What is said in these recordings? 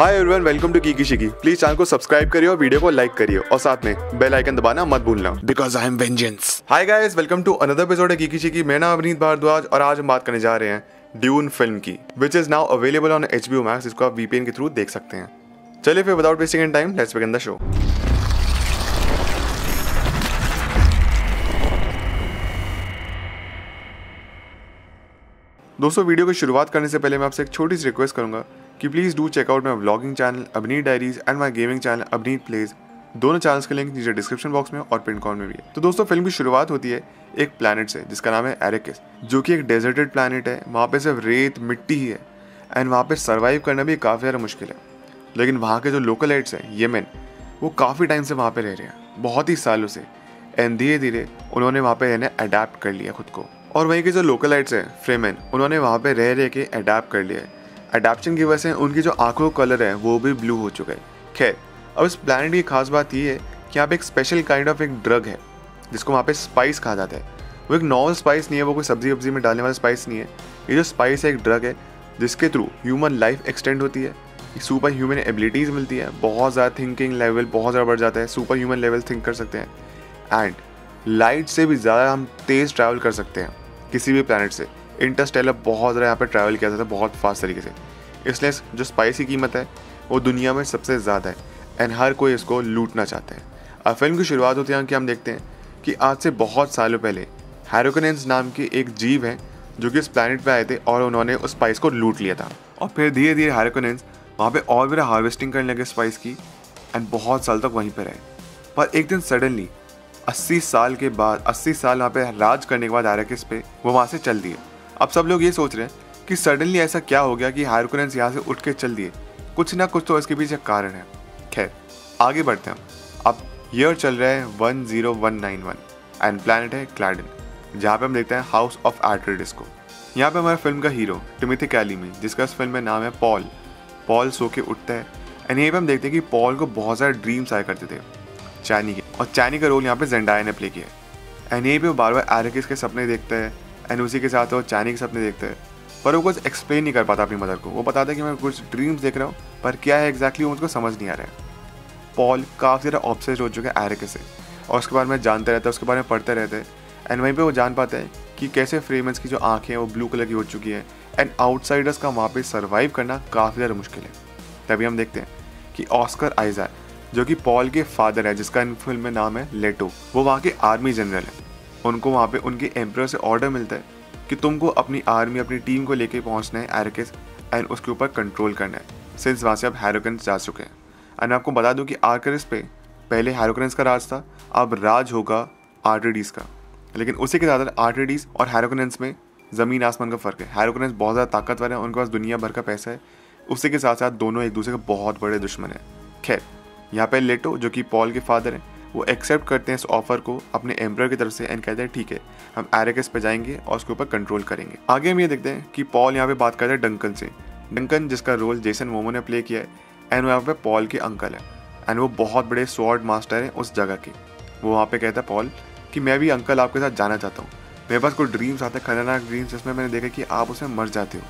Hi everyone, welcome to Kiki शिकी। Please channel को subscribe करिए और वीडियो को लाइक करिए और साथ में बेल आइकन दबाना मत भूलना because I am vengeance. Hi guys, welcome to another episode of कीकी शिकी। मैं नाम अभिनीत भारद्वाज और आज हम बात करने जा रहे हैं ड्यून फिल्म की, which is now available on HBO Max, जिसको आप VPN के थ्रू देख सकते हैं। चलिए फिर without wasting any time let's begin the show. दोस्तों, वीडियो की शुरुआत करने से पहले मैं आपसे एक छोटी सी रिक्वेस्ट करूंगा कि please do check out my vlogging channel Abhineet diaries and my gaming channel Abhineet plays. दोनों चैनल्स के लिंक नीचे डिस्क्रिप्शन बॉक्स में और पिनकॉन में भी है। तो दोस्तों, फिल्म की शुरुआत होती है एक प्लैनेट से जिसका नाम है अरेकिस, जो कि एक डेजर्टेड प्लैनेट है। वहाँ पे सिर्फ रेत मिट्टी ही है एंड वहाँ पे सर्वाइव करना भी काफ़ी ज़्यादा मुश्किल है। लेकिन वहाँ के जो लोकलाइट्स हैं येमेन, वो काफ़ी टाइम से वहाँ पर रह रहे हैं, बहुत ही सालों से, एंड धीरे धीरे उन्होंने वहाँ पर रहने अडेप्ट कर लिया खुद को। और वहीं के जो लोकलाइट्स हैं फ्रेमेन, उन्होंने वहाँ पर रह के अडेप्ट कर लिया है। अडेप्शन की वजह से उनकी जो आंखों का कलर है वो भी ब्लू हो चुका है। खैर, अब इस प्लैनेट की खास बात ये है कि यहाँ पे एक स्पेशल काइंड ऑफ एक ड्रग है जिसको वहाँ पे स्पाइस कहा जाता है। वो एक नॉर्मल स्पाइस नहीं है, वो कोई सब्जी वब्जी में डालने वाला स्पाइस नहीं है। ये जो स्पाइस है एक ड्रग है जिसके थ्रू ह्यूमन लाइफ एक्सटेंड होती है, सुपर ह्यूमन एबिलिटीज़ मिलती है, बहुत ज़्यादा थिंकिंग लेवल बहुत ज़्यादा बढ़ जाता है, सुपर ह्यूमन लेवल थिंक कर सकते हैं एंड लाइट से भी ज़्यादा हम तेज़ ट्रैवल कर सकते हैं किसी भी प्लैनेट से। इंटरस्टेलर बहुत ज़्यादा यहाँ पर ट्रैवल किया जाता है, बहुत फास्ट तरीके से। इसलिए जो स्पाइस की कीमत है वो दुनिया में सबसे ज़्यादा है एंड हर कोई इसको लूटना चाहता है। अब फिल्म की शुरुआत होती है कि हम देखते हैं कि आज से बहुत सालों पहले हारकोनेंस नाम के एक जीव हैं जो कि इस प्लैनेट पे आए थे और उन्होंने उस स्पाइस को लूट लिया था। और फिर धीरे धीरे हारकोनेंस वहाँ पर और भी हार्वेस्टिंग करने लगे स्पाइस की एंड बहुत साल तक वहीं पर रहे। पर एक दिन सडनली 80 साल वहाँ पर राज करने के बाद अरेकिस पे वो वहाँ से चल दिए। अब सब लोग ये सोच रहे हैं कि सडनली ऐसा क्या हो गया कि हारकोनेंस यहाँ से उठ के चल दिए, कुछ ना कुछ तो इसके पीछे कारण है। खैर, आगे बढ़ते हैं हम। अब ईयर चल रहा है 10191 एंड प्लैनेट है क्लाडन, जहाँ पे हम देखते हैं हाउस ऑफ एट्रेडिस को। यहाँ पे हमारा फिल्म का हीरो टिमोथी चैलेमेट, जिसका इस फिल्म में नाम है पॉल सो के उठता है एंड यहीं पर हम देखते हैं कि पॉल को बहुत सारे ड्रीम्स आया करते थे चानी के, और चानी का रोल यहाँ पर ज़ेंडाया ने प्ले किया है एंड यहीं पर वो बार बार अरेकिस के सपने देखता है एंड उसी के साथ वो चाइनी के सपने देखते हैं। पर वो कुछ एक्सप्लेन नहीं कर पाता अपनी मदर को। वो बताता है कि मैं कुछ ड्रीम्स देख रहा हूँ पर क्या है एक्जैक्टली वो मुझको समझ नहीं आ रहा है। पॉल काफ़ी ज़्यादा ऑब्सेस्ड हो चुका है अरेकिस से और उसके बारे में जानते रहता है, उसके बारे में पढ़ते रहते हैं एंड वहीं पे वो जान पाता है कि कैसे फ्रेमेंस की जो आँखें हैं वो ब्लू कलर की हो चुकी है एंड आउटसाइडर्स का वहाँ पर सर्वाइव करना काफ़ी ज़्यादा मुश्किल है। तभी हम देखते हैं कि ऑस्कर आइजैक, जो कि पॉल के फादर है, जिसका इन फिल्म में नाम है लेटो, वो वहाँ के आर्मी जनरल है। उनको वहाँ पे उनके एम्परर से ऑर्डर मिलता है कि तुमको अपनी आर्मी अपनी टीम को लेके पहुँचना है अरेकिस एंड उसके ऊपर कंट्रोल करना है सिंस वहाँ से आप हारकोनेंस जा चुके हैं। एंड आपको बता दूँ कि अरेकिस पे पहले हारकोनेंस का राज था, अब राज होगा आर्ट्रेडीज़ का। लेकिन उसी के साथ आर्ट्रेडीज़ और हारकोनेंस में ज़मीन आसमान का फ़र्क है। हारकोनेंस बहुत ज़्यादा ताकतवर है, उनके पास दुनिया भर का पैसा है, उसी के साथ साथ दोनों एक दूसरे के बहुत बड़े दुश्मन हैं। खैर, यहाँ पर लेटो जो कि पॉल के फादर हैं, वो एक्सेप्ट करते हैं इस ऑफर को अपने एम्परर की तरफ से एंड कहते हैं ठीक है, हम अरेकिस पे जाएंगे और उसके ऊपर कंट्रोल करेंगे। आगे हम ये देखते हैं कि पॉल यहाँ पे बात करता है डंकन से। डंकन, जिसका रोल जेसन मोमो ने प्ले किया है एंड वो यहाँ पे पॉल के अंकल है एंड वो बहुत बड़े स्वॉर्ड मास्टर हैं उस जगह के। वो वहाँ पर कहता है पॉल कि मैं भी अंकल आपके साथ जाना चाहता हूँ, मेरे पास कोई ड्रीम्स आते हैं खतरनाक ड्रीम्स जिसमें मैंने देखा कि आप उसमें मर जाते हो।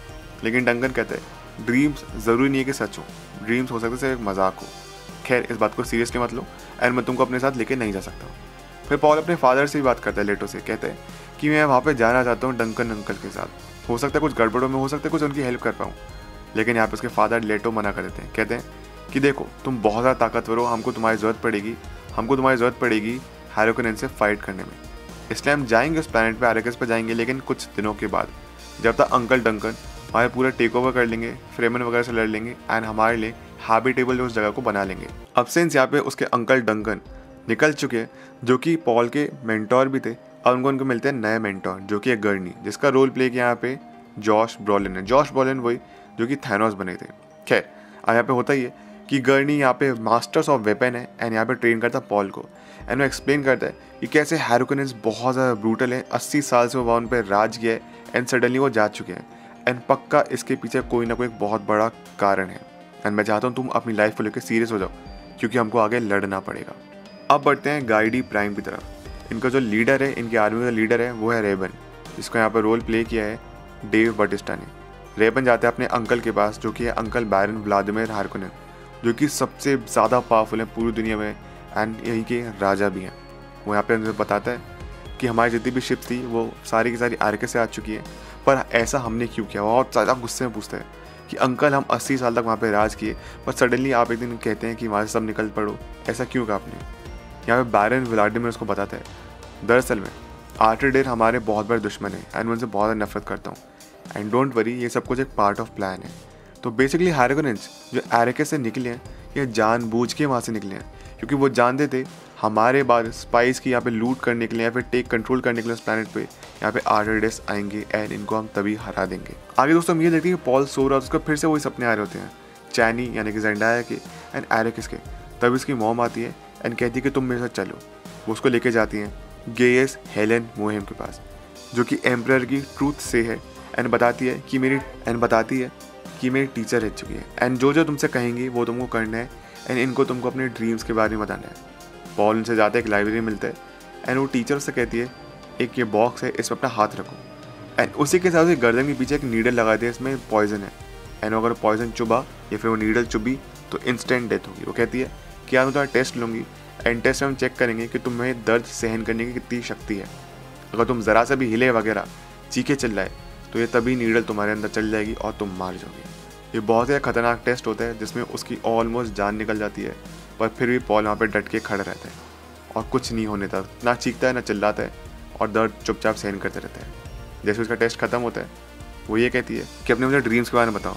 लेकिन डंकन कहता है ड्रीम्स ज़रूरी नहीं है कि सच हो, ड्रीम्स हो सकते सिर्फ एक मजाक हो। खैर, इस बात को सीरियसली मत लो एंड मैं तुमको अपने साथ लेके नहीं जा सकता। फिर पॉल अपने फादर से भी बात करता है लेटो से, कहते हैं कि मैं वहाँ पे जाना चाहता हूँ डंकन अंकल के साथ, हो सकता है कुछ गड़बड़ों में, हो सकता है कुछ उनकी हेल्प कर पाऊँ। लेकिन यहाँ पे उसके फादर लेटो मना कर देते हैं, कहते हैं कि देखो तुम बहुत ज़्यादा ताकतवर हो, हमको तुम्हारी ज़रूरत पड़ेगी हारकोनेंस से फाइट करने में, इसलिए हम जाएंगे उस प्लैनेट पर अरेकिस पर जाएंगे, लेकिन कुछ दिनों के बाद जब तक अंकल डंकन हमारे पूरा टेक ओवर कर लेंगे, फ्रेमन वगैरह से लड़ लेंगे एंड हमारे लिए हैबिटेबल उस जगह को बना लेंगे। अब सिंस यहाँ पे उसके अंकल डंकन निकल चुके हैं जो कि पॉल के मेंटोर भी थे, और उनको मिलते हैं नए मेंटोर जो कि है गर्नी, जिसका रोल प्ले किया यहाँ पे जॉश ब्रॉलिन है। जॉश ब्रॉलिन वही जो कि थैनोस बने थे। खैर, अब यहाँ पे होता ही है कि गर्नी यहाँ पे मास्टर्स ऑफ वेपन है एंड यहाँ पे ट्रेन करता है पॉल को एंड वो एक्सप्लेन करता है कि कैसे हारकोनेंस बहुत ज़्यादा ब्रूटल है, 80 साल से वो उन पर राज किया है एंड सडनली वो जा चुके हैं एंड पक्का इसके पीछे कोई ना कोई एक बहुत बड़ा कारण है एंड मैं चाहता हूँ तुम अपनी लाइफ को लेकर सीरियस हो जाओ क्योंकि हमको आगे लड़ना पड़ेगा। अब बढ़ते हैं गिएडी प्राइम की तरफ। इनका जो लीडर है, इनकी आर्मी का लीडर है, वो है रेबन, जिसको यहाँ पर रोल प्ले किया है डेविड बाटिस्टा ने। रेबन जाते हैं अपने अंकल के पास, जो कि है अंकल बैरन व्लादिमीर हार्कोनन, जो कि सबसे ज़्यादा पावरफुल हैं पूरी दुनिया में एंड यहीं के राजा भी हैं। वो यहाँ पे उन्हें बताता है कि हमारी जितनी भी शिप थी वो सारी की सारी आरकेस से आ चुकी है, पर ऐसा हमने क्यों किया। बहुत ज़्यादा गुस्से में पूछते हैं कि अंकल हम 80 साल तक वहाँ पे राज किए, पर सडनली आप एक दिन कहते हैं कि वहाँ से सब निकल पड़ो, ऐसा क्यों कहा आपने। यहाँ पे बैरन व्लादिमीर उसको बताता है दरअसल में आर्टिडेर हमारे बहुत बड़े दुश्मन हैं एंड उनसे बहुत नफरत करता हूँ एंड डोंट वरी ये सब कुछ एक पार्ट ऑफ प्लान है। तो बेसिकली हार्कोनेंस जो अरेकस से निकले हैं ये जानबूझ के वहाँ से निकले हैं, क्योंकि वो जानते थे हमारे बाद स्पाइस की यहाँ पे लूट करने के लिए या फिर टेक कंट्रोल करने के लिए उस प्लानट पे यहाँ पे आर्टिडेस आएंगे एंड इनको हम तभी हरा देंगे। आगे दोस्तों हम ये देखते हैं कि पॉल सो रहा है, उसको फिर से वही सपने आ रहे होते हैं चैनी यानी कि ज़ेंडाया के एंड अरेकस के। तब इसकी मॉम आती है एंड कहती है कि तुम मेरे साथ चलो। वो उसको लेके जाती हैं गेयस हेलेन मोहिम के पास, जो कि एम्परर की ट्रूथ से है एंड बताती है कि मेरी टीचर रह चुकी है एंड जो जो तुमसे कहेंगी वो तुमको करना है एंड इनको तुमको अपने ड्रीम्स के बारे में बताना है। पॉल उनसे जाते हैं, एक लाइब्रेरी मिलता है एंड वो टीचर से कहती है एक ये बॉक्स है इसमें अपना हाथ रखो एंड उसी के साथ उसकी गर्दन के पीछे एक नीडल लगा दिया, इसमें पॉइजन है एंड अगर पॉइजन चुभा या फिर वो नीडल चुभी तो इंस्टेंट डेथ होगी। वो कहती है कि आज मैं तुम्हारा टेस्ट लूँगी एंड टेस्ट में हम चेक करेंगे कि तुम्हें दर्द सहन करने की कितनी शक्ति है। अगर तुम ज़रा सा भी हिले वगैरह चीखे चिल्लाए तो ये तभी नीडल तुम्हारे अंदर चल जाएगी और तुम मार जाओगे। ये बहुत ही खतरनाक टेस्ट होता है जिसमें उसकी ऑलमोस्ट जान निकल जाती है, पर फिर भी पॉल वहाँ पे डट के खड़ा रहता है और कुछ नहीं होने देता, ना चीखता है ना चिल्लाता है और दर्द चुपचाप सहन करते रहता है। जैसे उसका टेस्ट खत्म होता है वो ये कहती है कि अपने मुझे ड्रीम्स के बारे में बताओ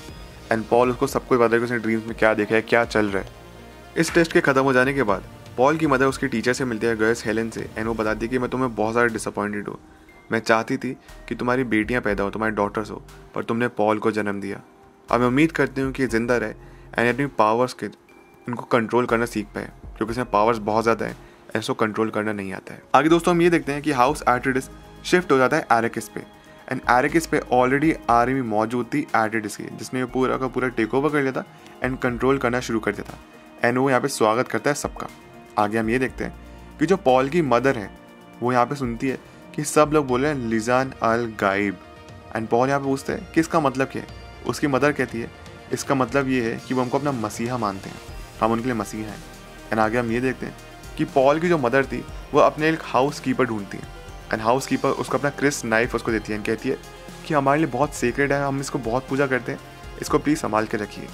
एंड पॉल उसको सब कुछ बताया कि उसने ड्रीम्स में क्या देखा है, क्या चल रहा है। इस टेस्ट के ख़त्म हो जाने के बाद पॉल की मदर उसकी टीचर से मिलती है गायस हेलेन से एंड वो बताती है कि मैं तुम्हें बहुत ज़्यादा डिसअपॉइंटेड हूँ, मैं चाहती थी कि तुम्हारी बेटियां पैदा हो, तुम्हारे डॉटर्स हो, पर तुमने पॉल को जन्म दिया। अब मैं उम्मीद करती हूँ कि जिंदा रहे एंड अपनी पावर्स के उनको कंट्रोल करना सीख पाए, क्योंकि इसमें पावर्स बहुत ज़्यादा है, ऐसा कंट्रोल करना नहीं आता है। आगे दोस्तों हम ये देखते हैं कि हाउस एट्रेडिस शिफ्ट हो जाता है अरेकिस पे एंड अरेकिस पे ऑलरेडी आर्मी मौजूद थी एट्रेडिस की, जिसने पूरा का पूरा टेक ओवर कर लिया था एंड कंट्रोल करना शुरू कर दिया था एंड वो यहाँ पर स्वागत करता है सबका। आगे हम ये देखते हैं कि जो पॉल की मदर है वो यहाँ पर सुनती है कि सब लोग बोल रहे हैं लिसान अल-गाइब एंड पॉल यहाँ पे पूछते हैं कि इसका मतलब क्या है। उसकी मदर कहती है इसका मतलब ये है कि वो हमको अपना मसीहा मानते हैं, हम उनके लिए मसीहा हैं। एंड आगे हम ये देखते हैं कि पॉल की जो मदर थी वो अपने एक हाउस कीपर ढूंढती है एंड हाउस कीपर उसको अपना क्रिस नाइफ उसको देती है एंड कहती है कि हमारे लिए बहुत सीक्रेट है, हम इसको बहुत पूजा करते हैं, इसको प्लीज़ संभाल के रखिए।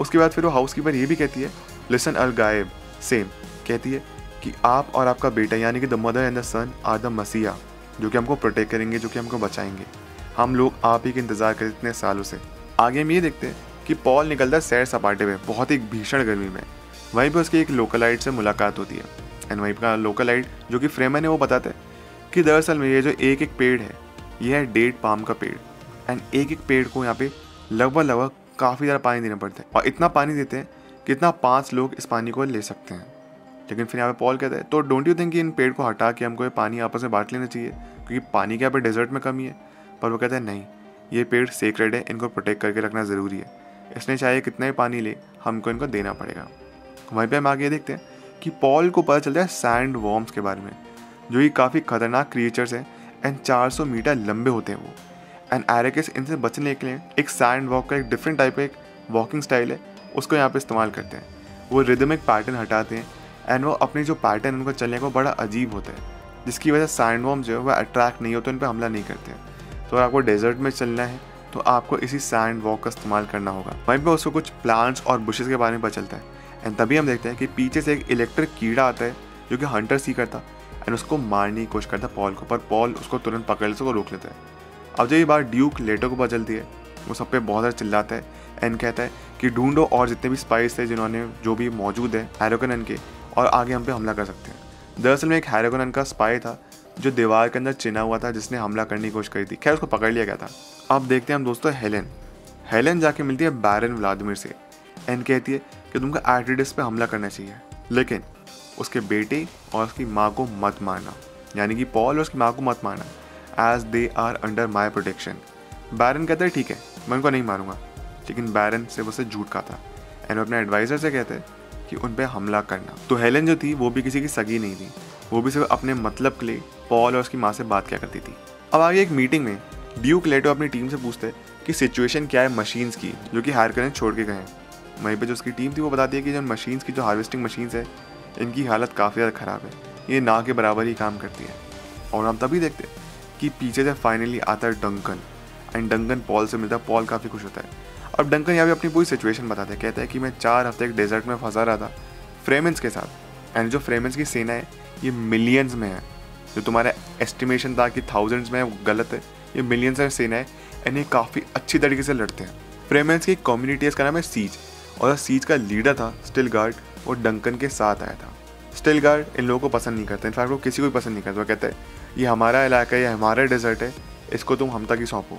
उसके बाद फिर वो हाउस कीपर ये भी कहती है लिसन अल-गाइब सेम कहती है कि आप और आपका बेटा यानी कि the mother and the son are the messiah, जो कि हमको प्रोटेक्ट करेंगे, जो कि हमको बचाएंगे, हम लोग आप ही के इंतज़ार करें इतने सालों से। आगे हम ये देखते हैं कि पॉल निकलता है सैर सपाटे में बहुत ही भीषण गर्मी में। वहीं पर उसकी एक लोकलाइट से मुलाकात होती है एंड वहीं पर लोकलाइट जो कि फ्रेमन है वो बताता है कि दरअसल में ये जो एक एक पेड़ है यह है डेट पाम का पेड़ एंड एक एक पेड़ को यहाँ पे लगभग काफ़ी ज़्यादा पानी देना पड़ता है और इतना पानी देते हैं कि इतना 5 लोग इस पानी को ले सकते हैं। लेकिन फिर यहाँ पे पॉल कहता है तो डोंट यू थिंक कि इन पेड़ को हटा के हमको ये पानी आपस में बांट लेना चाहिए, क्योंकि पानी के यहाँ पे डेजर्ट में कमी है। पर वो कहता है नहीं, ये पेड़ सीक्रेट है, इनको प्रोटेक्ट करके रखना ज़रूरी है, इसने चाहे कितना ही पानी ले हमको इनको देना पड़ेगा। वहीं पे हम आगे देखते हैं कि पॉल को पता चलता है सैंडवर्म्स के बारे में, जो ये काफ़ी खतरनाक क्रिएचर्स हैं एंड 400 मीटर लंबे होते हैं वो एंड अरेकिस इनसे बचने के लिए एक सैंड वॉक का एक डिफरेंट टाइप का एक वॉकिंग स्टाइल है उसको यहाँ पर इस्तेमाल करते हैं। वो रिदमिक पैटर्न हटाते हैं एंड वो अपने जो पैटर्न उनको चलने को बड़ा अजीब होता है, जिसकी वजह से सैंडवर्म जो है वह अट्रैक्ट नहीं होते, उन पर हमला नहीं करते हैं। तो अगर आपको डेजर्ट में चलना है तो आपको इसी सैंड वॉक का इस्तेमाल करना होगा। वहीं पर उसको कुछ प्लांट्स और बुशेस के बारे में पता चलता है एंड तभी हम देखते हैं कि पीछे से एक इलेक्ट्रिक कीड़ा आता है जो कि हंटर सीकर था एंड उसको मारने की कोशिश करता है पॉल को, पर पॉल उसको तुरंत पकड़ से रोक लेता है। अब जब ये बात ड्यूक लेटो को पता चलती है वो सब पे बहुत ज़्यादा चिल्लाता है एंड कहता है कि ढूंढो और जितने भी स्पाइस थे जिन्होंने जो भी मौजूद है हार्कोनन के, और आगे हम पे हमला कर सकते हैं। दरअसल में एक हार्कोनन का स्पाई था जो दीवार के अंदर चिना हुआ था, जिसने हमला करने की कोशिश करी थी, खैर उसको पकड़ लिया गया था। अब देखते हैं हम दोस्तों हेलेन जाके मिलती है बैरन व्लादिमीर से एंड कहती है कि तुमको एट्रेडिस पे हमला करना चाहिए, लेकिन उसके बेटे और उसकी माँ को मत मारना, यानी कि पॉल और उसकी माँ को मत मारना, as they are under my protection. Baron कहता है ठीक है मैं उनको नहीं मारूंगा, लेकिन बैरन सिर्फ उससे झूठ का था एंड अपने एडवाइज़र से कहते हैं कि उन पर हमला करना। तो हेलेन जो थी वो भी किसी की सगी नहीं थी, वो भी सिर्फ अपने मतलब के लिए पॉल और उसकी माँ से बात क्या करती थी। अब आगे एक मीटिंग में ड्यूक लेटो अपनी टीम से पूछते हैं कि सिचुएशन क्या है मशीन्स की जो कि हारकनन छोड़ के गए हैं। वहीं पर जो उसकी टीम थी वो बताती है कि जो मशीन्स की जो हार्वेस्टिंग मशीन्स है इनकी हालत काफ़ी ज़्यादा ख़राब है, ये ना के बराबर ही काम करती है। और हम तभी देखते हैं कि पीछे से फाइनली आता है डंकन एंड डंकन पॉल से मिलता है। पॉल काफ़ी खुश होता है। अब डंकन यहाँ पे अपनी पूरी सिचुएशन बताता है, कहता है कि मैं 4 हफ्ते एक डेजर्ट में फंसा रहा था फ्रेमेंस के साथ, एंड जो फ्रेमेंस की सेना है ये मिलियंस में है, जो तुम्हारा एस्टिमेशन था कि थाउजेंड्स में है गलत है, ये मिलियंस में सेना है एंड ये काफ़ी अच्छी तरीके से लड़ते हैं। फ्रेमेंस की कम्युनिटी है, इसका नाम है सीज, और सीज का लीडर था स्टिलगार्ड और डंकन के साथ आया था। स्टिलगार्ड इन लोगों को पसंद नहीं करते, इनफैक्ट वो किसी को भी पसंद नहीं करते। वो कहते हैं ये हमारा इलाका है, ये हमारा डेजर्ट है, इसको तुम हम तक ही सौंपो।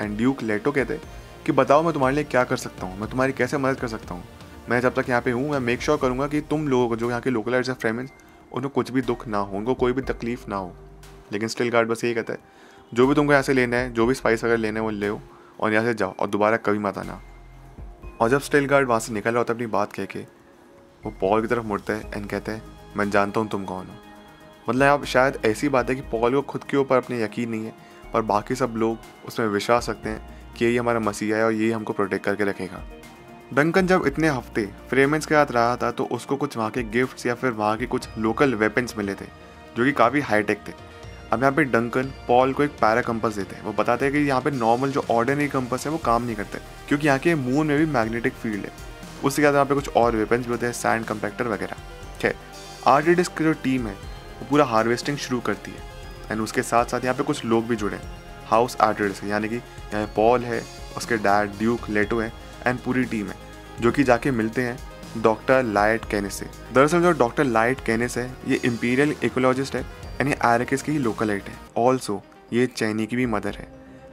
एंड ड्यूक लेटो कहते कि बताओ मैं तुम्हारे लिए क्या कर सकता हूँ, मैं तुम्हारी कैसे मदद कर सकता हूँ, मैं जब तक यहाँ पे हूँ मैं मेक श्योर करूँगा कि तुम लोगों को जो यहाँ के लोकल एड्स या फ्रेमेंस उनको कुछ भी दुख ना हो, उनको कोई भी तकलीफ ना हो। लेकिन स्टिलगार्ड बस यही कहता है जो भी तुमको यहाँ से लेना है, जो भी स्पाइस अगर लेना है वो ले लो और यहाँ से जाओ और दोबारा कभी मत आना। और जब स्टिलगार्ड वहाँ से निकल रहा होता है अपनी बात कह के, वो पॉल की तरफ मुड़ता है एंड कहते हैं मैं जानता हूँ तुम कौन हो। मतलब आप शायद ऐसी बात है कि पॉल को खुद के ऊपर अपने यकीन नहीं है पर बाकी सब लोग उसमें विश्वास रखते हैं कि यही हमारा मसीहा है और यही हमको प्रोटेक्ट करके रखेगा। डंकन जब इतने हफ्ते फ्रेमेंस के साथ रहा था तो उसको कुछ वहाँ के गिफ्ट्स या फिर वहाँ के कुछ लोकल वेपन्स मिले थे जो कि काफ़ी हाईटेक थे। अब यहाँ पे डंकन पॉल को एक पैरा कंपस देते हैं। वो बताते हैं कि यहाँ पे नॉर्मल जो ऑर्डिनरी कंपस है वो काम नहीं करते क्योंकि यहाँ के मून में भी मैग्नेटिक फील्ड है, उसके साथ यहाँ पे कुछ और वेपन्स भी होते हैं, सैंड कंपैक्टर वगैरह। खैर आर्टिडिस की जो टीम है वो पूरा हार्वेस्टिंग शुरू करती है एंड उसके साथ साथ यहाँ पे कुछ लोग भी जुड़े हैं हाउस आर्टिडिस, यानी कि यहाँ पॉल है, उसके डैड ड्यूक लेटो है एंड पूरी टीम है, जो कि जाके मिलते हैं डॉक्टर लाइट कैनिस से। दरअसल जो डॉक्टर लाइट कैनिस है ये इम्पीरियल इकोलॉजिस्ट है एंड ये आरकिस की लोकल एट है, ऑल्सो ये चैनी की भी मदर है।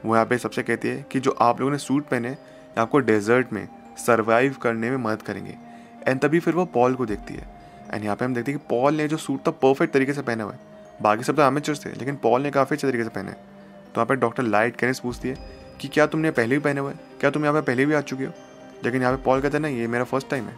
वो यहाँ पे सबसे कहती है कि जो आप लोगों ने सूट पहने आपको डेजर्ट में सर्वाइव करने में मदद करेंगे। एंड तभी फिर वो पॉल को देखती है एंड यहाँ पे हम देखते हैं कि पॉल ने जो सूट था परफेक्ट तरीके से पहना हुआ है, बाकी सब तो एमेचर्स थे लेकिन पॉल ने काफ़ी अच्छे तरीके से पहना है। तो यहाँ पर डॉक्टर लाइट कैनिस पूछती है कि क्या तुमने पहले भी पहने हुआ है, क्या तुम यहाँ पर पहले भी आ चुके हो, लेकिन यहाँ पर पॉल कहते हैं ना ये मेरा फर्स्ट टाइम है।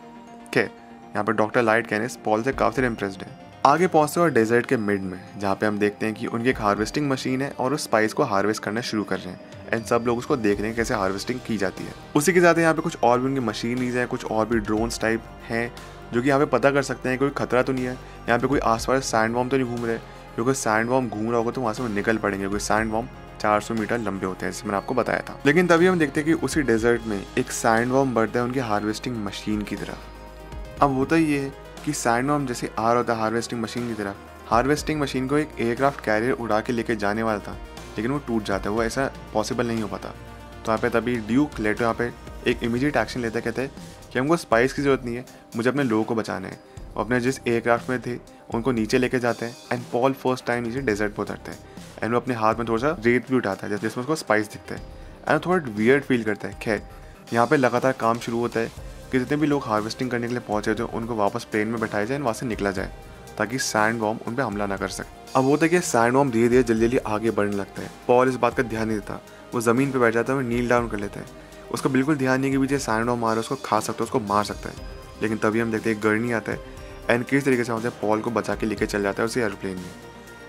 खैर यहाँ पर डॉक्टर लाइट कैनिस पॉल से काफ़ी इम्प्रेस्ड है। आगे पहुँचते हैं और डेजर्ट के मिड में जहाँ पे हम देखते हैं कि उनकी एक हार्वेस्टिंग मशीन है और उस स्पाइस को हार्वेस्ट करना शुरू कर रहे हैं एंड सब लोग उसको देख रहे हैं कैसे हार्वेस्टिंग की जाती है। उसी के साथ यहाँ पे कुछ और भी उनकी मशीनरीज हैं, कुछ और भी ड्रोन्स टाइप हैं जो कि यहाँ पे पता कर सकते हैं कोई खतरा तो नहीं है, यहाँ पे कोई आसपास सैंडवॉर्म तो नहीं घूम रहे, क्योंकि सैंडवॉर्म घूम रहा होगा तो वहाँ से निकल पड़ेंगे क्योंकि सैंडवॉर्म 400 मीटर लंबे होते हैं, जैसे मैंने आपको बताया था। लेकिन तभी हम देखते हैं कि उसी डेजर्ट में एक सैंडवॉर्म बढ़ता है उनकी हार्वेस्टिंग मशीन की तरफ। अब होता ये है कि सैंडवॉर्म जैसे आ रहा था हार्वेस्टिंग मशीन की तरफ, हार्वेस्टिंग मशीन को एक एयरक्राफ्ट कैरियर उड़ा के लेके जाने वाला था लेकिन वो टूट जाता है, वो ऐसा पॉसिबल नहीं हो पाता। तो यहाँ पे तभी ड्यूक लेटो यहाँ पे एक इमीडिएट एक्शन लेता है, कहते हैं कि हमको स्पाइस की ज़रूरत नहीं है, मुझे अपने लोगों को बचाना है। अपने जिस एयरक्राफ्ट में थे उनको नीचे लेके जाते हैं एंड पॉल फर्स्ट टाइम नीचे डेजर्ट पर उतरते हैं एंड वो अपने हाथ में थोड़ा सा रेत भी उठाता है जिसमें उसको स्पाइस दिखता है एंड थोड़ा वियर्ड फील करता है। खैर यहाँ पर लगातार काम शुरू होता है कि जितने भी लोग हार्वेस्टिंग करने के लिए पहुँचे थे उनको वापस प्लेन में बैठाया जाए और वहाँ से निकला जाए ताकि सैंडवॉर्म उन पर हमला ना कर सके। अब होता है कि सैंडवॉर्म धीरे धीरे जल्दी जल्दी आगे बढ़ने लगता है। पॉल इस बात का ध्यान नहीं देता, वो ज़मीन पर बैठ जाता है और नील डाउन कर लेता है, उसका बिल्कुल ध्यान नहीं कि पीछे सैंडवॉर्म आ रहा है, उसको खा सकता है, उसको मार सकता है। लेकिन तभी हम देखते हैं गर्नी आता है एंड किस तरीके से होता है पॉल को बचा के लेके चल जाता है उसी एयरप्लेन में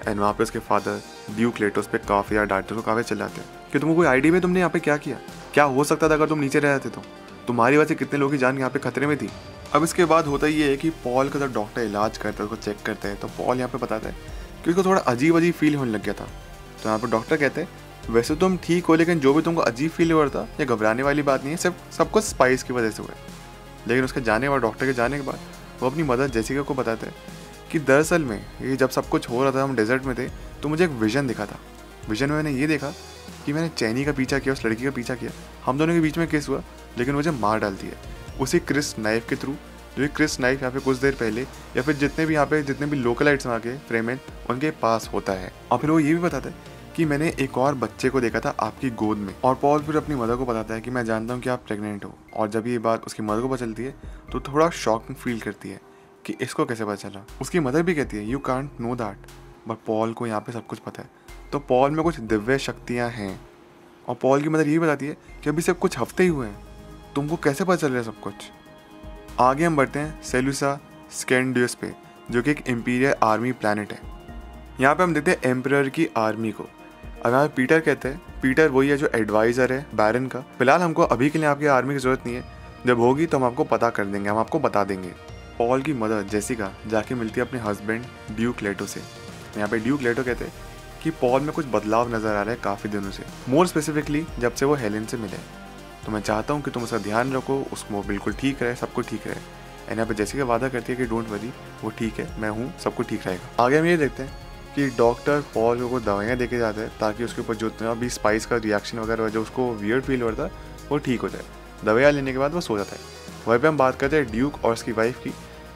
एंड वहाँ पर उसके फादर ड्यूक लेटो उस पर काफ़ी ज़्यादा डांटते, उसको काफ़ी चिल्लाते हैं कि तुमको कोई आइडिया भी तुमने यहाँ पे क्या किया, क्या हो सकता था अगर तुम नीचे रह जाते तो, तुम्हारी वजह से कितने लोगों की जान यहाँ पे खतरे में थी। अब इसके बाद होता ये है कि पॉल का जब डॉक्टर इलाज करता है उसको चेक करते हैं तो पॉल यहाँ पे बताता है कि उसको थोड़ा अजीब अजीब फील होने लग गया था। तो यहाँ पर डॉक्टर कहते हैं वैसे तुम ठीक हो लेकिन जो भी तुमको अजीब फील हो रहा था ये घबराने वाली बात नहीं है, सिर्फ सब कुछ स्पाइस की वजह से हुआ है। लेकिन उसके जाने और डॉक्टर के जाने के बाद वो अपनी मदर जेसिका को बताता है कि दरअसल में ये जब सब कुछ हो रहा था हम डेजर्ट में थे तो मुझे एक विजन दिखा था, विजन में मैंने ये देखा कि मैंने चैनी का पीछा किया, उस लड़की का पीछा किया, हम दोनों के बीच में केस हुआ लेकिन मुझे मार डाल दी है उसी क्रिस्कनाइफ के थ्रू, जो ये क्रिस्कनाइफ यहाँ पे कुछ देर पहले या फिर जितने भी यहाँ पे जितने भी लोकल आइट्स वहाँ के फ्रेमेन उनके पास होता है। और फिर वो ये भी बताता है कि मैंने एक और बच्चे को देखा था आपकी गोद में। और पॉल फिर अपनी मदर को बताता है कि मैं जानता हूँ कि आप प्रेगनेंट हो। और जब ये बात उसकी मदर को पता चलती है तो थोड़ा शॉकिंग फील करती है कि इसको कैसे पता चला। उसकी मदर भी कहती है you can't know that, but Paul को यहाँ पे सब कुछ पता है। तो पॉल में कुछ दिव्य शक्तियाँ हैं और पॉल की मदर ये बताती है कि अभी सिर्फ कुछ हफ्ते ही हुए हैं, तुमको कैसे पता चल रहा है सब कुछ। आगे हम बढ़ते हैं सेलुसा सेकेंडस पे, जो कि एक एम्पीरियल आर्मी प्लैनेट है। यहाँ पे हम देखते हैं एम्परर की आर्मी को। अगर पीटर कहते हैं, पीटर वही है जो एडवाइज़र है बैरन का। फिलहाल हमको अभी के लिए आपकी आर्मी की ज़रूरत नहीं है, जब होगी तो हम आपको पता कर देंगे, हम आपको बता देंगे। पॉल की मदर जेसिका जाके मिलती है अपने हस्बैंड ड्यूक लेटो से। यहाँ पे ड्यूक लेटो कहते हैं कि पॉल में कुछ बदलाव नज़र आ रहा है काफ़ी दिनों से, मोर स्पेसिफिकली जब से वो हेलेन से मिले। तो मैं चाहता हूँ कि तुम उसका ध्यान रखो, उसको बिल्कुल ठीक रहे, सबको ठीक रहे। एंड यहाँ पर जेसिका वादा करती है कि डोंट वरी, वो ठीक है, मैं हूँ, सबको ठीक रहेगा। आगे हम ये देखते हैं कि डॉक्टर पॉल को दवाइयाँ देके जाते हैं ताकि उसके ऊपर जो अभी स्पाइस का रिएक्शन वगैरह जो उसको वियर्ड फील हो रहा था वो ठीक हो जाए। दवाइयाँ लेने के बाद वो सो जाता है। वहीं पे हम बात करते हैं ड्यूक और उसकी वाइफ की।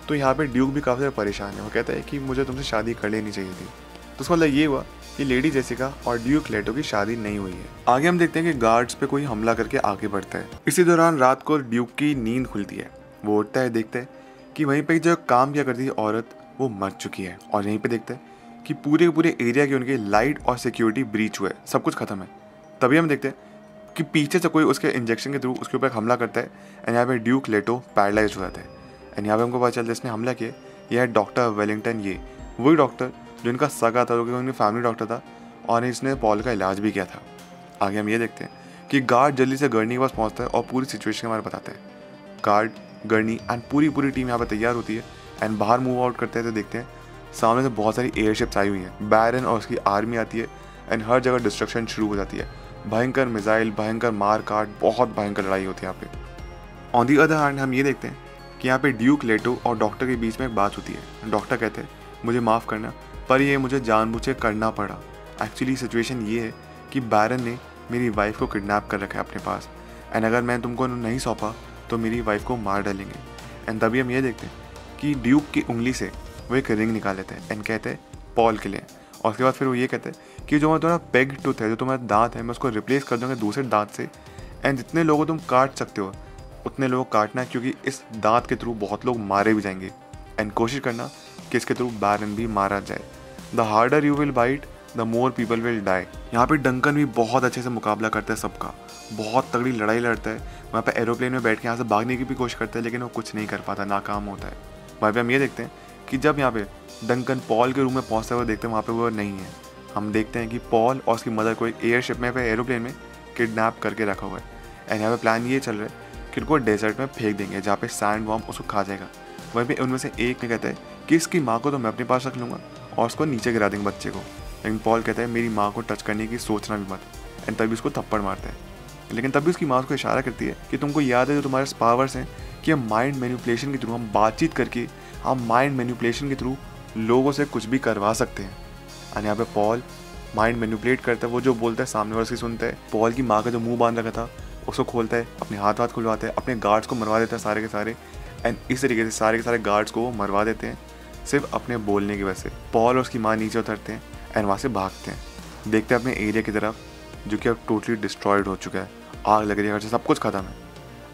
तो यहाँ पे ड्यूक भी काफ़ी ज़्यादा परेशान है, वो कहता है कि मुझे तुमसे शादी कर लेनी चाहिए थी। तो उसका मतलब ये हुआ कि लेडी जेसिका और ड्यूक लेटो की शादी नहीं हुई है। आगे हम देखते हैं कि गार्ड्स पे कोई हमला करके आगे बढ़ता है। इसी दौरान रात को ड्यूक की नींद खुलती है, वो उठता है, देखता है कि वहीं पर जो काम किया करती थी औरत वो मर चुकी है। और यहीं पर देखते हैं कि पूरे पूरे एरिया के उनके लाइट और सिक्योरिटी ब्रीच हुए, सब कुछ खत्म है। तभी हम देखते हैं कि पीछे से कोई उसके इंजेक्शन के थ्रू उसके ऊपर हमला करता है एंड यहाँ पे ड्यूक लेटो पैरालाइज हो जाता है। एंड यहाँ पे हमको पता चलता है इसने हमला किया, यह है डॉक्टर वेलिंगटन, ये वही डॉक्टर जो इनका सगा था, जो कि उनकी फैमिली डॉक्टर था और इसने पॉल का इलाज भी किया था। आगे हम ये देखते हैं कि गार्ड जल्दी से गर्नी के पास पहुँचता है और पूरी सिचुएशन हमारे बताते हैं। गार्ड, गर्नी एंड पूरी टीम यहाँ पर तैयार होती है एंड बाहर मूव आउट करते हैं। तो देखते हैं सामने से बहुत सारी एयरशिप्स आई हुई हैं, बैरन और उसकी आर्मी आती है एंड हर जगह डिस्ट्रक्शन शुरू हो जाती है। भयंकर मिसाइल, भयंकर मार काट, बहुत भयंकर लड़ाई होती है यहाँ पे। ऑन दी अदर हैंड हम ये देखते हैं कि यहाँ पे ड्यूक लेटो और डॉक्टर के बीच में एक बात होती है। डॉक्टर कहते हैं मुझे माफ़ करना, पर यह मुझे जानबूझ करना पड़ा। एक्चुअली सिचुएशन ये है कि बैरन ने मेरी वाइफ को किडनैप कर रखा है अपने पास, एंड अगर मैं तुमको नहीं सौंपा तो मेरी वाइफ को मार डालेंगे। एंड तभी हम ये देखते हैं कि ड्यूक की उंगली से वो एक रिंग निकाल लेते हैं एंड कहते हैं पॉल के लिए। और उसके बाद फिर वो ये कहते हैं कि जो मैं तुम्हारा पेग टूथ है, जो तुम्हारा दांत है, मैं उसको रिप्लेस कर दूँगा दूसरे दांत से। एंड जितने लोगों तुम काट सकते हो उतने लोग काटना, क्योंकि इस दांत के थ्रू बहुत लोग मारे भी जाएंगे। एंड कोशिश करना कि इसके थ्रू बैरन भी मारा जाए। The harder you will bite, the more people will die. यहाँ पर डंकन भी बहुत अच्छे से मुकाबला करता है सबका, बहुत तगड़ी लड़ाई लड़ता है। वहाँ पर एरोप्लेन में बैठ के यहाँ से भागने की भी कोशिश करता है, लेकिन वो कुछ नहीं कर पाता, नाकाम होता है। वहाँ पर हम ये देखते हैं कि जब यहाँ पे डंकन पॉल के रूम में पहुँचता है, वो देखते हैं वहाँ पे वो नहीं है। हम देखते हैं कि पॉल और उसकी मदर को एक एयरशिप में, एरोप्लेन में किडनैप करके रखा हुआ है। एंड यहाँ पे प्लान ये चल रहा है कि उनको डेजर्ट में फेंक देंगे, जहाँ पे सैंडवॉर्म उसको खा जाएगा। वहीं पर उनमें से एक ने कहता है कि इसकी माँ को तो मैं अपने पास रख लूँगा और उसको नीचे गिरा देंगे बच्चे को, लेकिन पॉल कहता है मेरी माँ को टच करने की सोचना भी मत। एंड तभी उसको थप्पड़ मारता है, लेकिन तभी उसकी माँ उसको इशारा करती है कि तुमको याद है जो तुम्हारे पावर्स हैं कि हम माइंड मैनिपुलेशन के थ्रू, हम बातचीत करके, हम माइंड मैनिपुलेशन के थ्रू लोगों से कुछ भी करवा सकते हैं। और यहाँ पे पॉल माइंड मैनिपुलेट करता है, वो जो बोलता है सामने वाले से सुनता है। पॉल की माँ का जो मुंह बांध रखा था उसको खोलता है, अपने हाथ खुलवाता है, अपने गार्ड्स को मरवा देता है सारे के सारे। एंड इस तरीके से सारे के सारे गार्ड्स को वो मरवा देते हैं सिर्फ अपने बोलने की वजह से। पॉल और उसकी माँ नीचे उतरते हैं एंड वहाँ से भागते हैं। देखते हैं अपने एरिया की तरफ जो कि अब टोटली डिस्ट्रॉयड हो चुका है, आग लग रही है, सब कुछ ख़त्म है।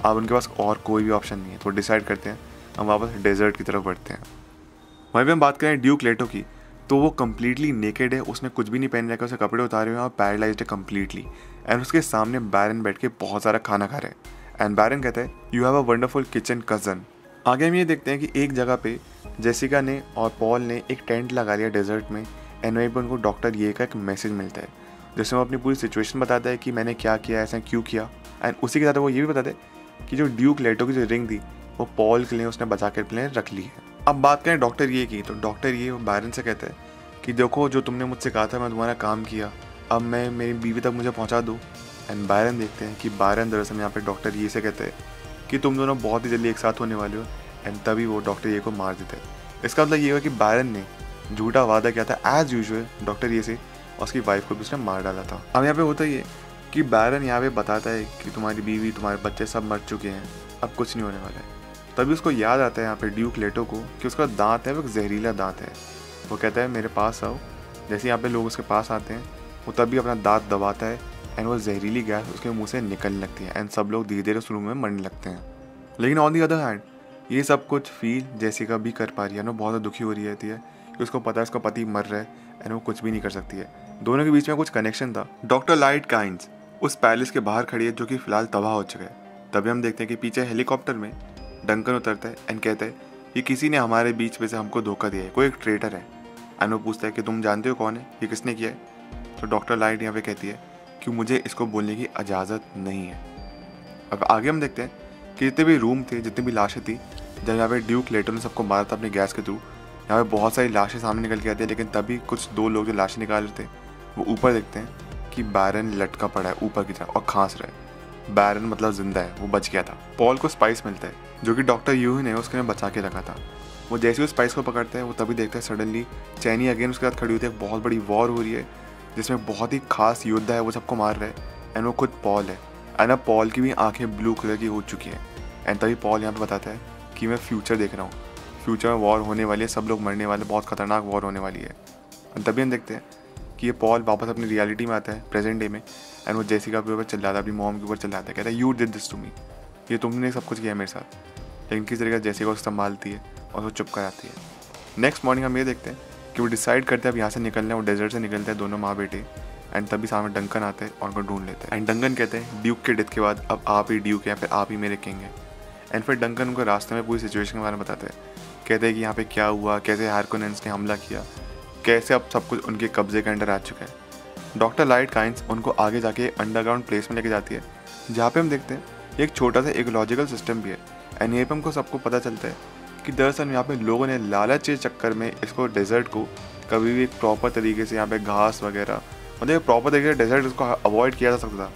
अब उनके पास और कोई भी ऑप्शन नहीं है, तो डिसाइड करते हैं हम वापस डेजर्ट की तरफ बढ़ते हैं। वहीं पर हम बात करें ड्यूक लेटो की, तो वो कम्प्लीटली नेकेड है, उसने कुछ भी नहीं पहन रखा, उसके कपड़े उतारे हुए हैं और पैरालाइज्ड है कम्प्लीटली। एंड उसके सामने बैरन बैठ के बहुत सारा खाना खा रहे हैं। एंड बैरन कहता है you have a wonderful kitchen cousin. आगे हम ये देखते हैं कि एक जगह पे जेसिका ने और पॉल ने एक टेंट लगा लिया डेजर्ट में। एंड वहीं पर उनको डॉक्टर ये का एक मैसेज मिलता है जिसमें वो अपनी पूरी सिचुएशन बताता है कि मैंने क्या किया, ऐसा क्यों किया। एंड उसी के साथ वो ये भी बताते हैं कि जो ड्यूक लेटो की जो रिंग थी वो पॉल के लिए उसने बचा कर अपने रख ली है। अब बात करें डॉक्टर ये की, तो डॉक्टर ये बैरन से कहता है कि देखो जो तुमने मुझसे कहा था मैं तुम्हारा काम किया, अब मैं मेरी बीवी तक मुझे पहुंचा दो। एंड बैरन देखते हैं कि बैरन दरअसल यहाँ पे डॉक्टर ये से कहते हैं कि तुम दोनों बहुत ही जल्दी एक साथ होने वाले हो। एंड तभी वो डॉक्टर ये को मार देते हैं। इसका मतलब ये हुआ कि बैरन ने झूठा वादा किया था एज यूजुअल डॉक्टर ये से, उसकी वाइफ को भी उसने मार डाला था। अब यहाँ पे होता ही है कि बैरन यहाँ पे बताता है कि तुम्हारी बीवी, तुम्हारे बच्चे सब मर चुके हैं, अब कुछ नहीं होने वाला है। तभी उसको याद आता है यहाँ पे ड्यूक लेटो को कि उसका दांत है वो एक जहरीला दांत है। वो कहता है मेरे पास आओ। जैसे यहाँ पे लोग उसके पास आते हैं वो तभी अपना दांत दबाता है एंड वो जहरीली गैस उसके मुंह से निकलने लगती है। एंड सब लोग धीरे धीरे उस रूम में मरने लगते हैं। लेकिन ऑन दी अदर हैंड ये सब कुछ फील जेसिका भी कर पा रही है। वो बहुत दुखी हो रही रहती है कि उसको पता है उसका पति मर रहा है एंड वो कुछ भी नहीं कर सकती है। दोनों के बीच में कुछ कनेक्शन था। डॉक्टर लाइट काइंस उस पैलेस के बाहर खड़ी है जो कि फ़िलहाल तबाह हो चुका है। तभी हम देखते हैं कि पीछे हेलीकॉप्टर में डंकन उतरता है एंड कहता है ये किसी ने हमारे बीच में से हमको धोखा दिया है, कोई एक ट्रेटर है। एंड वो पूछता है कि तुम जानते हो कौन है, ये किसने किया है। तो डॉक्टर लाइट यहाँ पे कहती है कि मुझे इसको बोलने की इजाज़त नहीं है। अब आगे हम देखते हैं कि जितने भी रूम थे, जितनी भी लाशें थी, जब यहाँ पे ड्यूक लेटो ने सबको मारा था अपने गैस के थ्रू, यहाँ पे बहुत सारी लाशें सामने निकल के आती है। लेकिन तभी कुछ दो लोग जो लाशें निकाल रहे थे वो ऊपर देखते हैं कि बैरन लटका पड़ा है ऊपर की तरफ और खांस रहा है। बैरन मतलब जिंदा है, वो बच गया था। पॉल को स्पाइस मिलता है जो कि डॉक्टर यू ने उसके में बचा के रखा था। वो जैसे ही स्पाइस को पकड़ते हैं वो तभी देखते हैं सडनली चैनी अगेन उसके साथ खड़ी होती है। बहुत बड़ी वॉर हो रही है जिसमें बहुत ही खास योद्धा है वो सबको मार रहा है एंड वो खुद पॉल है एंड अब पॉल की भी आंखें ब्लू कलर की हो चुकी हैं। एंड तभी पॉल यहाँ पे बताता है कि मैं फ्यूचर देख रहा हूँ, फ्यूचर में वॉर होने वाली है, सब लोग मरने वाले, बहुत खतरनाक वॉर होने वाली है। एंड तभी हम देखते हैं कि ये पॉल वापस अपनी रियलिटी में आता है प्रेजेंट डे में एंड वो जेसिका के ऊपर चिल्लाता है, अपनी मॉम के ऊपर चिल्लाता है, कहता है you did this to me, ये तुमने सब कुछ किया मेरे साथ। लेकिन किस तरीके से जेसिका उसको संभालती है और वो चुप कराती है। नेक्स्ट मॉर्निंग हम ये देखते हैं कि वो डिसाइड करते हैं अब यहाँ से निकलना है, वो डेजर्ट से निकलते हैं दोनों माँ बेटे। एंड तभी सामने डंकन आते हैं और उनको ढूंढ लेते हैं। एंड डंकन कहते हैं ड्यूक के डेथ के बाद अब आप ही ड्यूक हैं, फिर आप ही मेरे किंग हैं। एंड फिर डंकन उनको रास्ते में पूरी सिचुएशन के बारे में बताते हैं, कहते हैं कि यहाँ पे क्या हुआ, कैसे हार्कोनेंस ने हमला किया, कैसे अब सब कुछ उनके कब्जे के अंडर आ चुका है। डॉक्टर लाइट काइंस उनको आगे जाके अंडरग्राउंड प्लेस में लेके जाती है जहाँ पे हम देखते हैं एक छोटा सा इकोलॉजिकल सिस्टम भी है। एंड यहीं पर हमको सबको पता चलता है कि दरअसल यहाँ पे लोगों ने लालच के चक्कर में इसको डेजर्ट को कभी भी एक प्रॉपर तरीके से यहाँ पे घास वगैरह मतलब प्रॉपर तरीके से डेजर्ट इसको अवॉइड किया जा सकता था,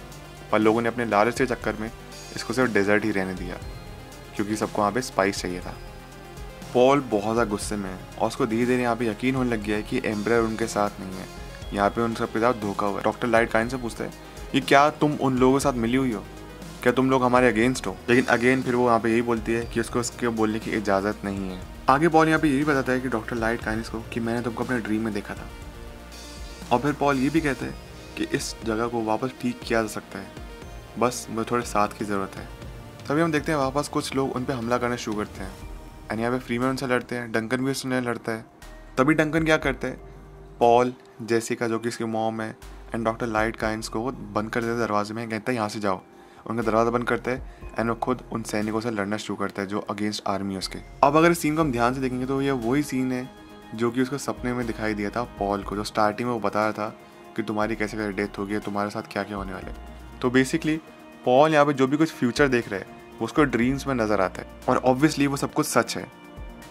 पर लोगों ने अपने लालच के चक्कर में इसको सिर्फ डेजर्ट ही रहने दिया क्योंकि सबको यहाँ पे स्पाइस चाहिए था। पॉल बहुत ज़्यादा गुस्से में है और उसको धीरे धीरे यहाँ पे यकीन होने लग गया है कि एम्ब्रर उनके साथ नहीं है, यहाँ पे उन सबके साथ धोखा हुआ है। डॉक्टर लाइट काइंड से पूछते हैं कि क्या तुम उन लोगों के साथ मिली हुई हो, क्या तुम लोग हमारे अगेंस्ट हो। लेकिन अगेन फिर वो यहाँ पे यही बोलती है कि उसको उसके बोलने की इजाज़त नहीं है। आगे पॉल यहाँ पे यही बताता है कि डॉक्टर लाइट काइंस को कि मैंने तुमको अपने ड्रीम में देखा था। और फिर पॉल ये भी कहते हैं कि इस जगह को वापस ठीक किया जा सकता है, बस मुझे थोड़े साथ की ज़रूरत है। तभी हम देखते हैं वापस कुछ लोग उन पर हमला करना शुरू करते हैं एंड यहाँ पे फ्रीमैन उनसे लड़ते हैं, डंकन भी उससे लड़ता है। तभी डंकन क्या करते हैं, पॉल, जेसिका जो कि इसकी मॉम है एंड डॉक्टर लाइट काइंस को वो बंद कर देते हैं दरवाजे में, कहता है यहाँ से जाओ, उनका दरवाज़ा बंद करता है एंड वो खुद उन सैनिकों से लड़ना शुरू करता है जो अगेंस्ट आर्मी है उसके। अब अगर इस सीन को हम ध्यान से देखेंगे तो ये वही सीन है जो कि उसको सपने में दिखाई दिया था पॉल को, जो स्टार्टिंग में वो बता रहा था कि तुम्हारी कैसे कैसे डेथ होगी है, तुम्हारे साथ क्या क्या होने वाला है। तो बेसिकली पॉल यहाँ पर जो भी कुछ फ्यूचर देख रहे हैं उसको ड्रीम्स में नज़र आता है और ऑब्वियसली वो सब कुछ सच है।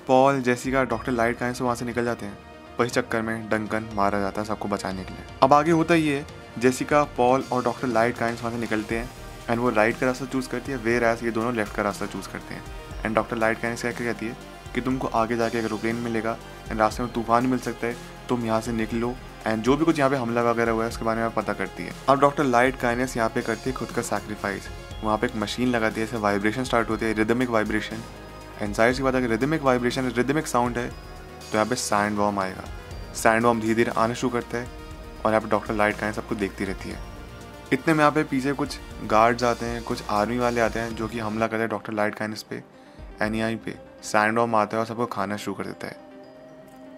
Paul, Jessica, doctor Liet Kynes वहाँ से निकल जाते हैं पर इस चक्कर में डंकन मारा जाता है सबको बचाने के लिए। अब आगे होता ही है, जेसिका, पॉल और डॉक्टर लाइट काइंस वहाँ से निकलते हैं एंड वो राइट का रास्ता चूज़ करती है, वेयर एज ये दोनों लेफ्ट का रास्ता चूज़ करते हैं। एंड डॉक्टर लाइट काइंस क्या कहती है कि तुमको आगे जाके एक एरोप्लेन मिलेगा एंड रास्ते में तूफान मिल सकता है, तुम यहाँ से निकलो एंड जो भी कुछ यहाँ पे हमला वगैरह हुआ है उसके बारे में पता करती है। अब डॉक्टर लाइट काइंस यहाँ पे करती है खुद का सैक्रीफाइस, वहाँ पे एक मशीन लगाती है, ऐसे वाइब्रेशन स्टार्ट होती है, रिदमिक वाइब्रेशन। एंड जाहिर सी बात है रिदमिक वाइब्रेशन रिदमिक साउंड है तो यहाँ पे सैंडवर्म आएगा। सैंडवर्म धीरे धीरे आना शुरू करता है और यहाँ पे डॉक्टर लाइट काइंस सबको देखती रहती है। इतने में यहाँ पे पीछे कुछ गार्ड्स आते हैं, कुछ आर्मी वाले आते हैं जो कि हमला करते हैं डॉक्टर लाइट काइंस पे एंड यहाँ पे सैंडवर्म आता है और सबको खाना शुरू कर देता है।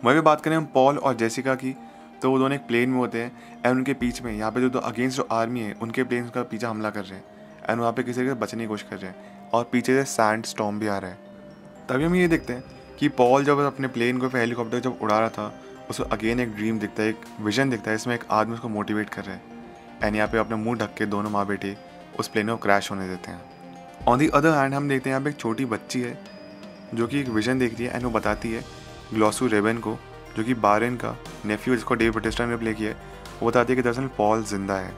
वहीं पर बात करें हम पॉल और जेसिका की तो वो दोनों एक प्लेन में होते हैं एंड उनके बीच में यहाँ पे जो अगेंस्ट जो आर्मी है उनके प्लेन का पीछा हमला कर रहे हैं एंड वहाँ पे किसी के बचने की कोशिश कर रहे हैं और पीछे से सैंड स्टॉर्म भी आ रहा है। तभी हम ये देखते हैं कि पॉल जब अपने प्लेन को हेलीकॉप्टर जब उड़ा रहा था उसको अगेन एक ड्रीम दिखता है, एक विजन दिखता है, इसमें एक आदमी उसको मोटिवेट कर रहा है एंड यहाँ पे अपने मुंह ढक के दोनों माँ बेटे उस प्लेन को क्रैश होने देते हैं। ऑन दी अदर हैंड हम देखते हैं यहाँ पे एक छोटी बच्ची है जो कि एक विजन देख रही है एंड वो बताती है ग्लोसू रेबन को जो कि बारेन का नेफ्यू जिसको डेविड बाटिस्टा ने प्ले किया है, वो बताती है कि दरअसल पॉल जिंदा है।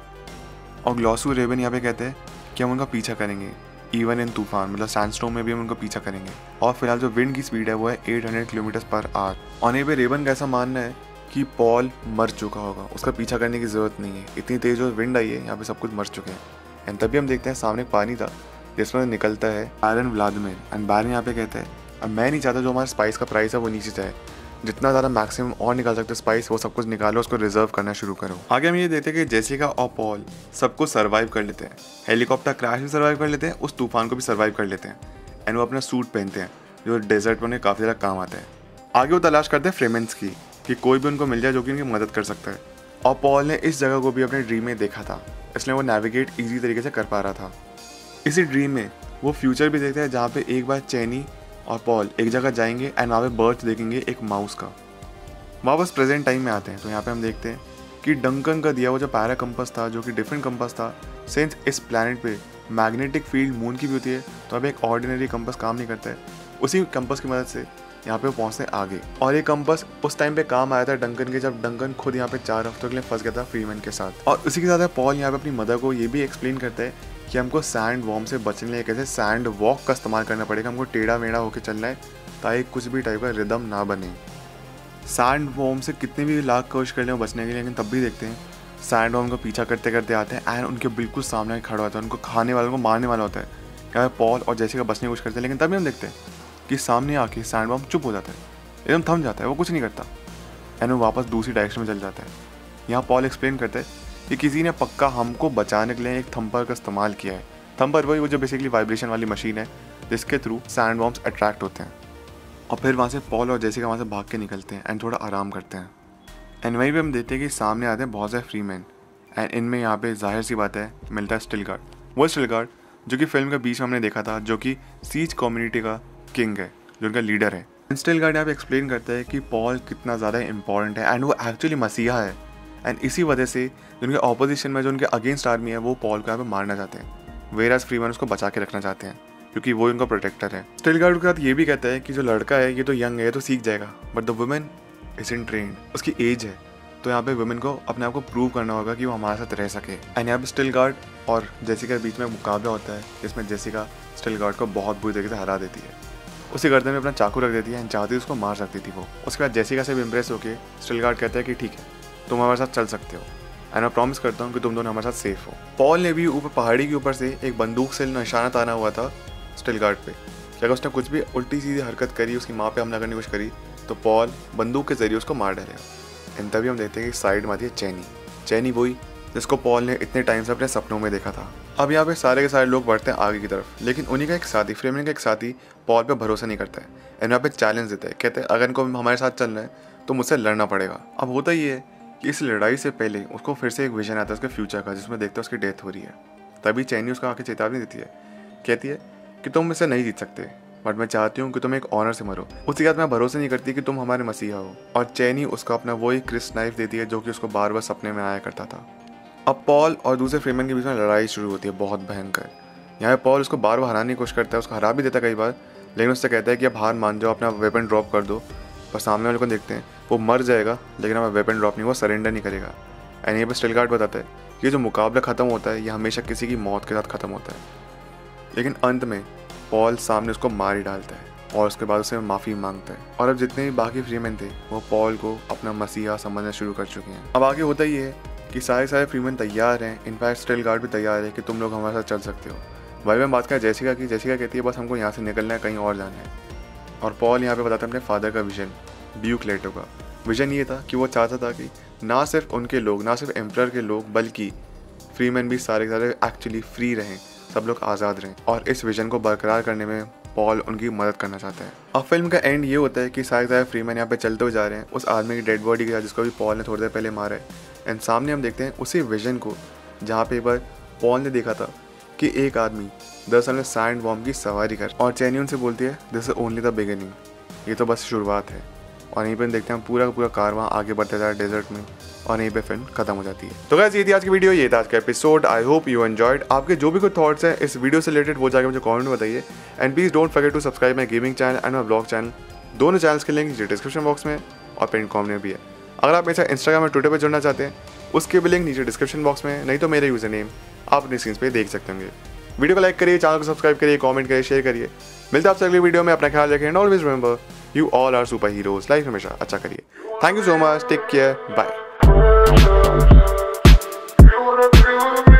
और ग्लोसू रेबन यहाँ पे कहते हैं कि हम उनका पीछा करेंगे इवन इन तूफान, मतलब सैंडस्टॉर्म में भी हम उनका पीछा करेंगे। और फिलहाल जो विंड की स्पीड है वो है 800 किलोमीटर्स पर आवर। और ये पे रेबन का ऐसा मानना है कि पॉल मर चुका होगा, उसका पीछा करने की ज़रूरत नहीं है, इतनी तेज़ जो विंड आई है यहाँ पे सब कुछ मर चुके हैं। एंड तभी हम देखते हैं सामने पानी था जिसमें निकलता है बैरन व्लादिमीर एंड बैरन यहाँ पे कहता है अब मैं नहीं चाहता जो हमारे स्पाइस का प्राइस है वो नीचे जाए, जितना ज़्यादा मैक्सिमम और निकाल सकते स्पाइस वो सब कुछ निकालो, उसको रिजर्व करना शुरू करो। आगे हम ये देखते हैं कि जेसिका और पॉल सबको सर्वाइव कर लेते हैं, हेलीकॉप्टर क्रैश भी सर्वाइव कर लेते हैं, उस तूफान को भी सर्वाइव कर लेते हैं एंड वो अपना सूट पहनते हैं जो डेजर्ट में उन्हें काफ़ी ज़्यादा काम आता है। आगे वो तलाश करते हैं फ्रेमेंस की कि कोई भी उनको मिल जाए जो कि उनकी मदद कर सकता है। और पॉल ने इस जगह को भी अपने ड्रीम में देखा था इसलिए वो नेविगेट ईजी तरीके से कर पा रहा था। इसी ड्रीम में वो फ्यूचर भी देखते हैं जहाँ पर एक बार चैनी और पॉल एक जगह जाएंगे एंड वहाँ पे बर्थ देखेंगे एक माउस का। वापस प्रेजेंट टाइम में आते हैं तो यहाँ पे हम देखते हैं कि डंकन का दिया हुआ जो पैरा कंपास था, जो कि डिफरेंट कंपास था, सिंस इस प्लैनेट पे मैग्नेटिक फील्ड मून की भी होती है तो अब एक ऑर्डिनरी कंपास काम नहीं करता है, उसी कंपास की मदद से यहाँ पे पहुँचते आगे। और ये कंपास उस टाइम पे काम आया था डंकन के, जब डंकन खुद यहाँ पे 4 हफ्तों के लिए फंस गया था फ्रीमैन के साथ। और उसी के साथ पॉल यहाँ पे अपनी मदर को ये भी एक्सप्लेन करता है कि हमको सैंड वॉर्म से बचने के लिए कैसे सैंड वॉक का इस्तेमाल करना पड़ेगा, हमको टेढ़ा मेढ़ा होकर चलना है ताकि कुछ भी टाइप का रिदम ना बने। सैंड वॉर्म से कितने भी लाख कोशिश कर लें बचने के लिए, लेकिन तब भी देखते हैं सैंड वॉर्म का पीछा करते करते आते हैं एंड उनके बिल्कुल सामने खड़ा होता है, उनको खाने वालों को मारने वाला होता है। यहाँ पॉल और जैसिका बचने की कोशिश करते हैं, लेकिन तभी हम देखते हैं कि सामने आके सैंड वॉर्म चुप हो जाता है, एकदम थम जाता है, वो कुछ नहीं करता एंड वो वापस दूसरी डायरेक्शन में चल जाता है। यहाँ पॉल एक्सप्लेन करता है कि किसी ने पक्का हमको बचाने के लिए एक थम्पर का इस्तेमाल किया है। थम्पर वही वो जो बेसिकली वाइब्रेशन वाली मशीन है जिसके थ्रू सैंड वॉर्म्स अट्रैक्ट होते हैं। और फिर वहाँ से पॉल और जैसिका वहाँ से भाग के निकलते हैं एंड थोड़ा आराम करते हैं एंड वहीं पर हम देखते हैं कि सामने आते हैं बहुत सारे फ्रीमैन एंड इनमें यहाँ पे जाहिर सी बात है मिलता है स्टिलगार्ड, वो स्टिलगार्ड जो कि फिल्म के बीच में हमने देखा था, जो कि सीज कम्युनिटी का किंग है, जो उनका लीडर है। स्टिलगार्ड यहाँ पे एक्सप्लेन करता है कि पॉल कितना ज़्यादा इंपॉर्टेंट है एंड वो एक्चुअली मसीहा है एंड इसी वजह से जिनके ऑपोजिशन में जो उनके अगेंस्ट आर्मी है वो पॉल को यहाँ पे मारना चाहते हैं, वेराज फ्रीमैन उसको बचा के रखना चाहते हैं क्योंकि वो उनका प्रोटेक्टर है। स्टिलगार्ड के साथ ये भी कहता है कि जो लड़का है ये तो यंग है, ये तो सीख जाएगा, but the woman is untrained, उसकी एज है, तो यहाँ पे वुमेन को अपने आप को प्रूव करना होगा कि वो हमारे साथ रह सके। एंड यहाँ पे स्टिलगार्ड और जैसिका के बीच में मुकाबला होता है जिसमें जैसिका स्टिलगार्ड को बहुत बुरी तरीके से हरा देती है, उसी गर्दन में अपना चाकू रख देती है, चाहती उसको मार सकती थी वो। उसके बाद जैसिका से भी इम्प्रेस होकर स्टिलगार्ड कहता है कि ठीक है तुम हमारे साथ चल सकते हो एंड मैं प्रॉमिस करता हूँ कि तुम दोनों हमारे साथ सेफ हो। पॉल ने भी ऊपर पहाड़ी के ऊपर से एक बंदूक से निशाना ताना हुआ था स्टिलगार्ड पे कि अगर उसने कुछ भी उल्टी सीधी हरकत करी, उसकी माँ पे हमला करने की कोशिश करी तो पॉल बंदूक के जरिए उसको मार डालेगा। एंड तभी हम देखते हैं कि साइड में आती है चैनी, चैनी वही जिसको पॉल ने इतने टाइम से अपने सपनों में देखा था। अब यहाँ पे सारे के सारे लोग बढ़ते हैं आगे की तरफ, लेकिन उन्हीं का एक साथी, फ्रेमन का एक साथी पॉल पे भरोसा नहीं करता है एंड यहाँ पे चैलेंज देता है, कहते हैं अगर इनको हमारे साथ चलना है तो मुझसे लड़ना पड़ेगा। अब होता ही है कि इस लड़ाई से पहले उसको फिर से एक विजन आता है उसके फ्यूचर का, जिसमें देखता है उसकी डेथ हो रही है। तभी चैनी उसको आके चेतावनी देती है, कहती है कि तुम मुझसे नहीं जीत सकते बट मैं चाहती हूँ कि तुम एक ऑनर से मरो, उसके साथ मैं भरोसा नहीं करती कि तुम हमारे मसीहा हो। और चैनी उसका अपना वही क्रिस्कनाइफ देती है जो कि उसको बार बार सपने में आया करता था। अब पॉल और दूसरे फ्रीमैन के बीच में लड़ाई शुरू होती है, बहुत भयंकर। यहाँ पे पॉल उसको बार बार हराने की कोशिश करता है, उसको हरा भी देता है कई बार, लेकिन उससे कहता है कि अब हार मान जाओ, अपना वेपन ड्रॉप कर दो। पर सामने वाले को देखते हैं वो मर जाएगा लेकिन अब वेपन ड्रॉप नहीं, वो सरेंडर नहीं करेगा। एंड ये पर स्टिलगार्ड बताता है कि जो मुकाबला ख़त्म होता है ये हमेशा किसी की मौत के साथ ख़त्म होता है, लेकिन अंत में पॉल सामने उसको मार ही डालता है और उसके बाद उसे माफ़ी मांगता है। और अब जितने भी बाकी फ्रीमैन थे वो पॉल को अपना मसीहा समझना शुरू कर चुके हैं। अब आगे होता ही है कि सारे फ्रीमैन तैयार हैं, इनफैक्ट स्टिलगार्ड भी तैयार है कि तुम लोग हमारे साथ चल सकते हो। भाई मैं बात करें जैसिका की, जैसिका कहती है बस हमको यहाँ से निकलना है, कहीं और जाना है। और पॉल यहाँ पे बताता है अपने फादर का विजन, ड्यूक लेटो का विजन ये था कि वो चाहता था कि ना सिर्फ उनके लोग, ना सिर्फ एम्परर के लोग, बल्कि फ्रीमैन भी सारे के सारे एक्चुअली फ्री रहें, सब लोग आज़ाद रहें। और इस विजन को बरकरार करने में पॉल उनकी मदद करना चाहता है। अब फिल्म का एंड ये होता है कि सारे फ्रीमैन यहाँ पे चलते हुए जा रहे हैं उस आदमी की डेड बॉडी के साथ जिसको भी पॉल ने थोड़ी देर पहले मारा है। एंड सामने हम देखते हैं उसी विजन को जहाँ पे एक बार पॉल ने देखा था कि एक आदमी दरअसल में सैंड वॉर्म की सवारी कर, और चैनियन से बोलती है this is only the beginning, ये तो बस शुरुआत है। और यहीं पर देखते हैं हम पूरा का पूरा कारवां आगे बढ़ता जा रहा है डेजर्ट में और यहीं पे फिल्म खत्म हो जाती है। तो गाइस ये थी आज की वीडियो, ये था आज का episode. I hope you enjoyed. आपके जो भी कोई थॉट्स हैं इस वीडियो से रिलेटेड वो जाकर मुझे कमेंट में बताइए। And please don't forget to subscribe my gaming channel and my blog channel, दोनों चैनल्स के लिंक डिस्क्रिप्शन बॉक्स में और पिन कॉम में भी है। अगर आप मेरे साथ इंस्टाग्राम और ट्विटर पर जुड़ना चाहते हैं उसके भी लिंक नीचे डिस्क्रिप्शन बॉक्स में, नहीं तो मेरे यूजर नेम आप अपनी स्क्रीन पे देख सकते होंगे। वीडियो को लाइक करिए, चैनल को सब्सक्राइब करिए, कमेंट करिए, शेयर करिए। मिलते हैं आपसे अगली वीडियो में। अपना ख्याल रखें and always remember you all are super heroes. Life हमेशा अच्छा करिए। Thank you so much, take care, bye.